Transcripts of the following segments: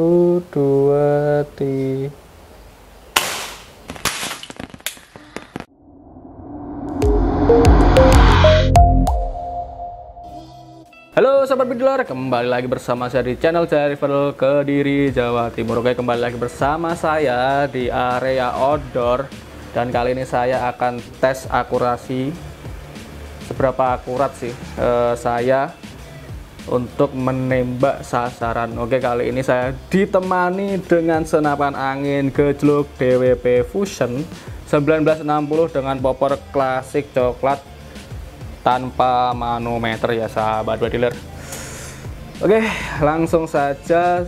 1, 2, 3. Halo sahabat bediler, kembali lagi bersama saya di channel Jaya Rival Kediri, Jawa Timur. Oke, kembali lagi bersama saya di area outdoor. Dan kali ini saya akan tes akurasi, seberapa akurat sih saya untuk menembak sasaran. Oke, kali ini saya ditemani dengan senapan angin gejluk DWP Fusion 1960 dengan popor klasik coklat tanpa manometer ya sahabat bediler. Oke, langsung saja.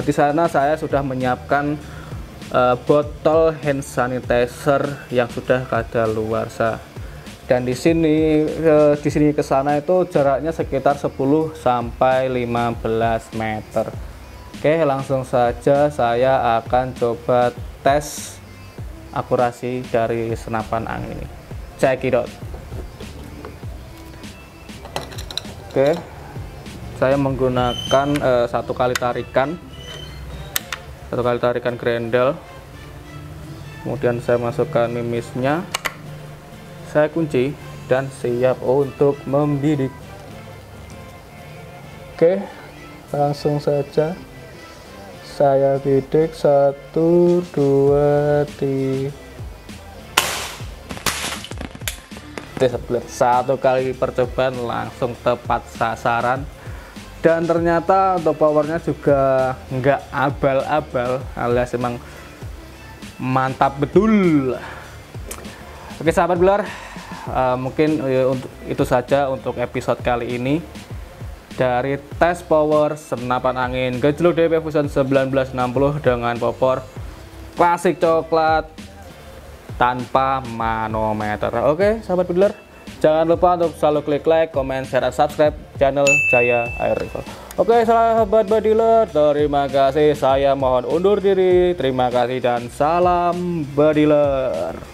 Di sana saya sudah menyiapkan botol hand sanitizer yang sudah kadaluarsa. Dan di sini ke sana itu jaraknya sekitar 10 sampai 15 meter. Oke, langsung saja saya akan coba tes akurasi dari senapan angin ini. Cekidot. Oke, saya menggunakan satu kali tarikan grendel, kemudian saya masukkan mimisnya, saya kunci dan siap untuk membidik. Oke, langsung saja saya bidik. 1, 2, 3. Satu kali percobaan langsung tepat sasaran, dan ternyata untuk powernya juga nggak abal-abal, alias emang mantap betul. Oke sahabat bediler, mungkin itu saja untuk episode kali ini dari tes power senapan angin gejluk DWP Fusion 1960 dengan popor klasik coklat tanpa manometer. Oke sahabat bediler, jangan lupa untuk selalu klik like, comment, share, dan subscribe channel Jaya Air Rifle. Oke sahabat bediler, terima kasih, saya mohon undur diri. Terima kasih dan salam bediler.